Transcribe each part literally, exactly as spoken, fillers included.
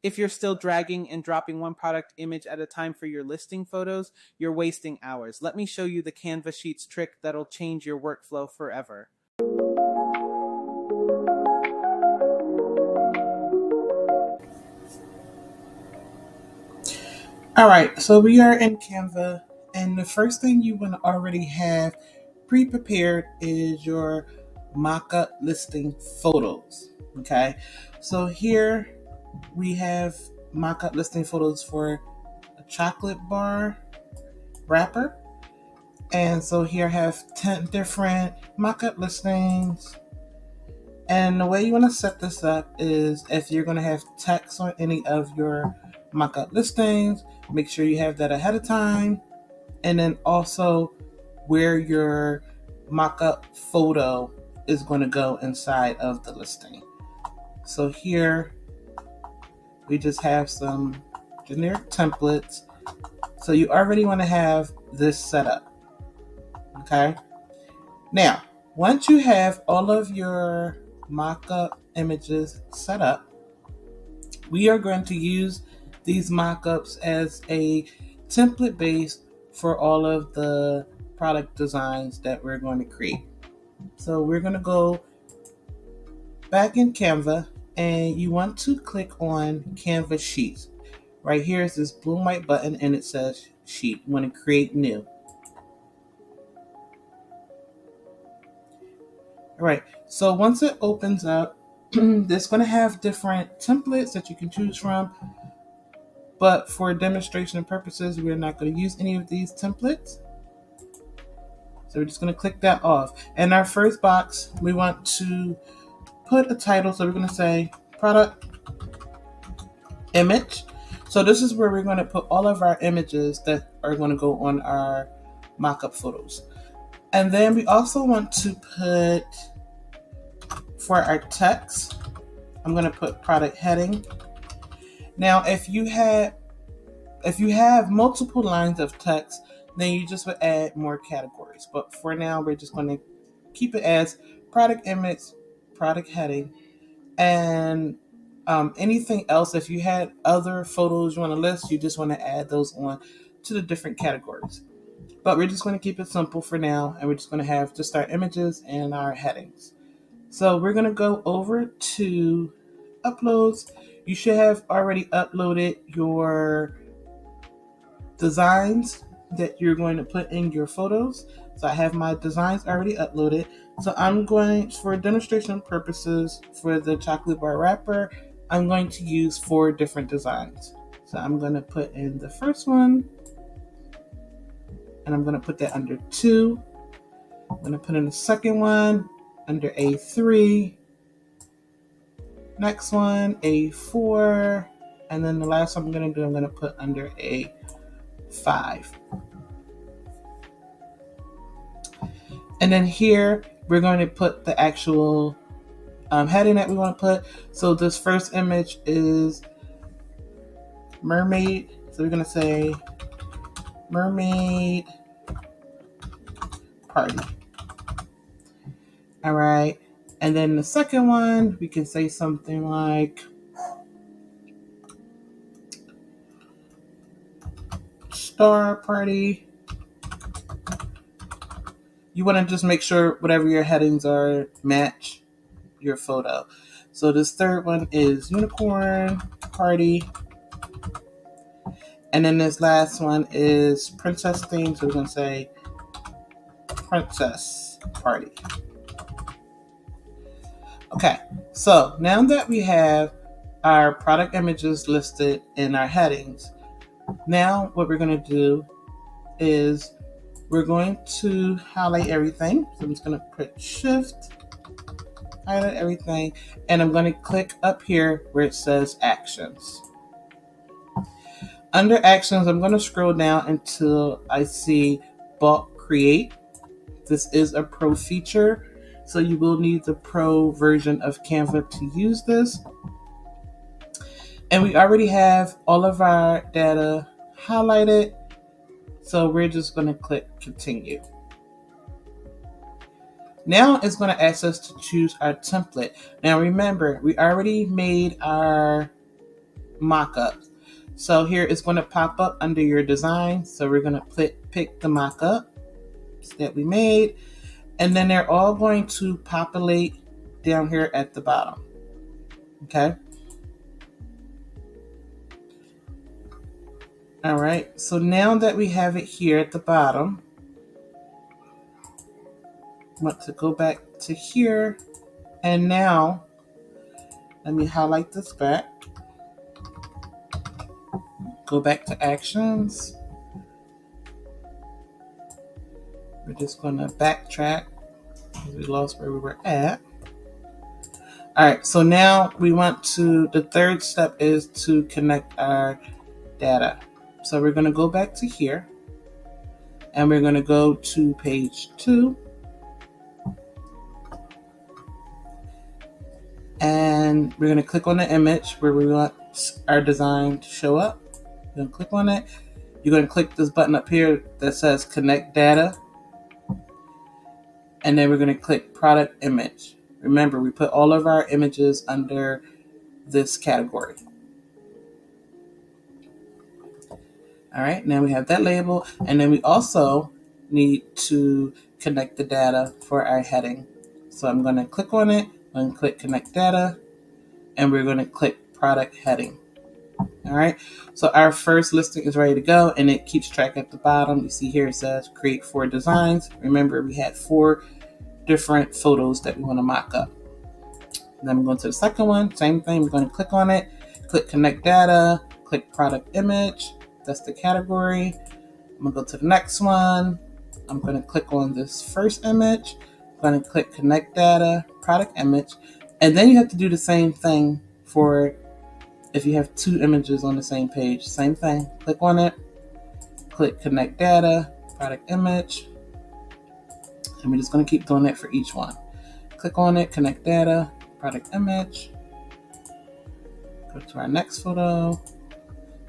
If you're still dragging and dropping one product image at a time for your listing photos, you're wasting hours. Let me show you the Canva Sheets trick that'll change your workflow forever. All right, so we are in Canva, and the first thing you want to already have pre-prepared is your mock-up listing photos, okay? So here we have mock-up listing photos for a chocolate bar wrapper. And so here I have ten different mock-up listings. And the way you want to set this up is if you're going to have text on any of your mock-up listings, make sure you have that ahead of time, and then also where your mock-up photo is going to go inside of the listing. So here we just have some generic templates, so you already want to have this set up, okay? Now once you have all of your mock-up images set up, we are going to use these mock-ups as a template base for all of the product designs that we're going to create. So we're going to go back in Canva, and you want to click on Canva Sheets. Right here is this blue and white button, and it says Sheet. You want to create new. All right, so once it opens up, it's going to have different templates that you can choose from. But for demonstration purposes, we're not going to use any of these templates. So we're just going to click that off. In our first box, we want to put a title. So we're going to say product image. So this is where we're going to put all of our images that are going to go on our mock-up photos. And then we also want to put, for our text, I'm going to put product heading. Now, if you have if you have multiple lines of text, then you just would add more categories. But for now, we're just going to keep it as product image, product heading, and um, anything else. If you had other photos you want to list, you just want to add those on to the different categories. But we're just going to keep it simple for now, and we're just going to have just our images and our headings. So we're going to go over to uploads. You should have already uploaded your designs that you're going to put in your photos. So I have my designs already uploaded. So I'm going, for demonstration purposes, for the chocolate bar wrapper, I'm going to use four different designs. So I'm going to put in the first one, and I'm going to put that under two. I'm going to put in the second one under A three. Next one, A four, and then the last one I'm gonna do, I'm gonna put under A five. And then here, we're gonna put the actual um, heading that we wanna put. So this first image is mermaid. So we're gonna say mermaid party. All right. And then the second one, we can say something like star party. You want to just make sure whatever your headings are match your photo. So this third one is unicorn party. And then this last one is princess theme. So we're going to say princess party. Okay, so now that we have our product images listed in our headings, now what we're going to do is we're going to highlight everything. So I'm just going to put shift, highlight everything, and I'm going to click up here where it says actions. Under actions, I'm going to scroll down until I see bulk create. This is a pro feature. So you will need the pro version of Canva to use this. And we already have all of our data highlighted. So we're just gonna click continue. Now it's gonna ask us to choose our template. Now remember, we already made our mock-ups. So here it's going to pop up under your design. So we're going to pick, pick the mock-ups that we made, and then they're all going to populate down here at the bottom. Okay. All right. So now that we have it here at the bottom, I want to go back to here, and now let me highlight this back. Go back to actions. We're just going to backtrack because we lost where we were at. All right, so now we want to, the third step is to connect our data. So we're going to go back to here, and we're going to go to page two. And we're going to click on the image where we want our design to show up. You're going to click on it. You're going to click this button up here that says connect data. And then we're going to click product image. Remember, we put all of our images under this category. All right, now we have that label. And then we also need to connect the data for our heading. So I'm going to click on it. I'm going to click connect data, and we're going to click product heading. All right, so our first listing is ready to go, and it keeps track at the bottom. You see here it says create four designs. Remember, we had four different photos that we want to mock up. And then we're going to the second one, same thing. We're going to click on it, click connect data, click product image. That's the category. I'm going to go to the next one. I'm going to click on this first image. I'm going to click connect data, product image, and then you have to do the same thing for if you have two images on the same page. Same thing, click on it, click connect data, product image, and we're just going to keep doing that for each one. Click on it, connect data, product image, go to our next photo,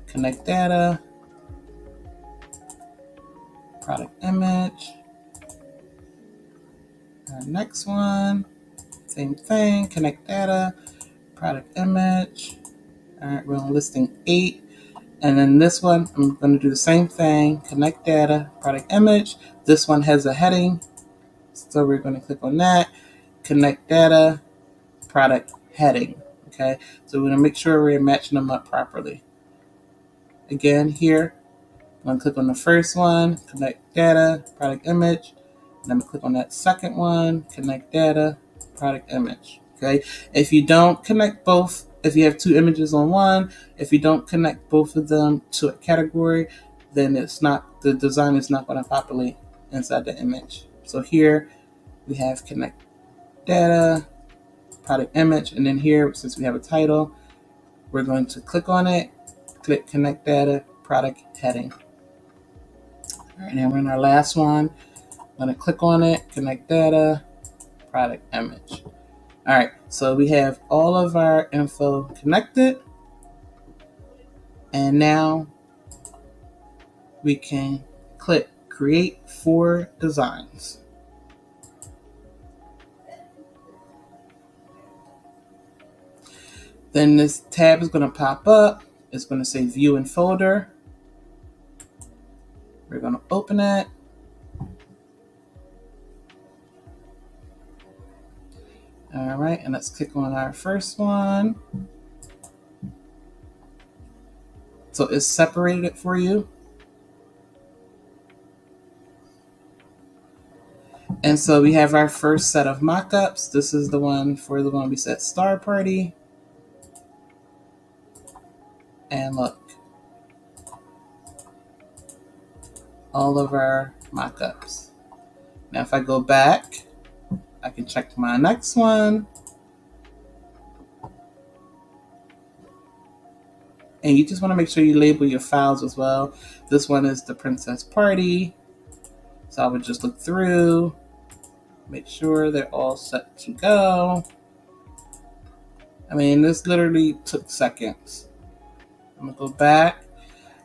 connect data, product image. Our next one, same thing, connect data, product image. All right, we're on listing eight. And then this one, I'm going to do the same thing, connect data, product image. This one has a heading, so we're going to click on that, connect data, product heading. Okay, so we're going to make sure we're matching them up properly. Again, here, I'm going to click on the first one, connect data, product image. And I'm gonna click on that second one, connect data, product image. Okay, if you don't connect both, if you have two images on one, if you don't connect both of them to a category, then it's not, the design is not going to populate inside the image. So here we have connect data, product image, and then here, since we have a title, we're going to click on it, click connect data, product heading. All right, now we're in our last one. I'm going to click on it, connect data, product image. All right, so we have all of our info connected. And now we can click create four designs. Then this tab is going to pop up. It's going to say view in folder. We're going to open it. All right, and let's click on our first one. So it's separated for you. And so we have our first set of mock-ups. This is the one for the one we said Star Party. And look, all of our mock-ups. Now if I go back, I can check my next one. And you just want to make sure you label your files as well. This one is the Princess Party. So I would just look through, make sure they're all set to go. I mean, this literally took seconds. I'm gonna go back.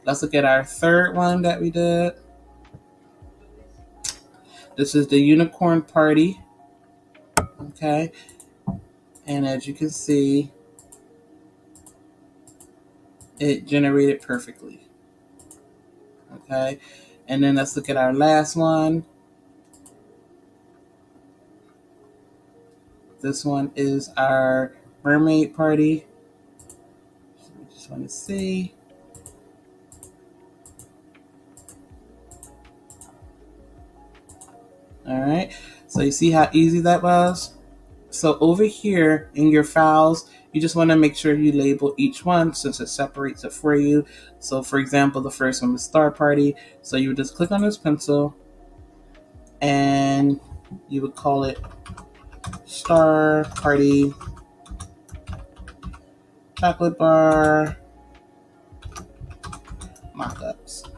Let's look at our third one that we did. This is the Unicorn Party. Okay, and as you can see, it generated perfectly. Okay, and then let's look at our last one. This one is our mermaid party. So we just want to see. All right, so you see how easy that was? So over here in your files, you just want to make sure you label each one since it separates it for you. So for example, the first one is Star Party. So you would just click on this pencil and you would call it Star Party Chocolate Bar Mockups.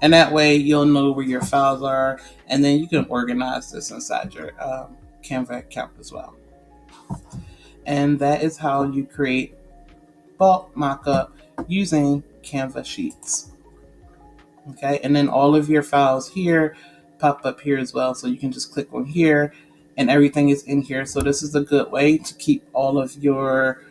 And that way you'll know where your files are, and then you can organize this inside your um, Canva account as well. And that is how you create bulk mockup using Canva Sheets. Okay, and then all of your files here pop up here as well. So you can just click on here and everything is in here. So this is a good way to keep all of your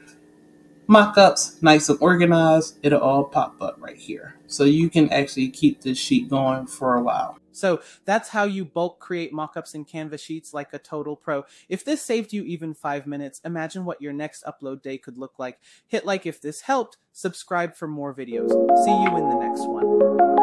mockups nice and organized. It'll all pop up right here. So you can actually keep this sheet going for a while. So that's how you bulk create mockups in Canva Sheets like a total pro. If this saved you even five minutes, imagine what your next upload day could look like. Hit like if this helped, subscribe for more videos. See you in the next one.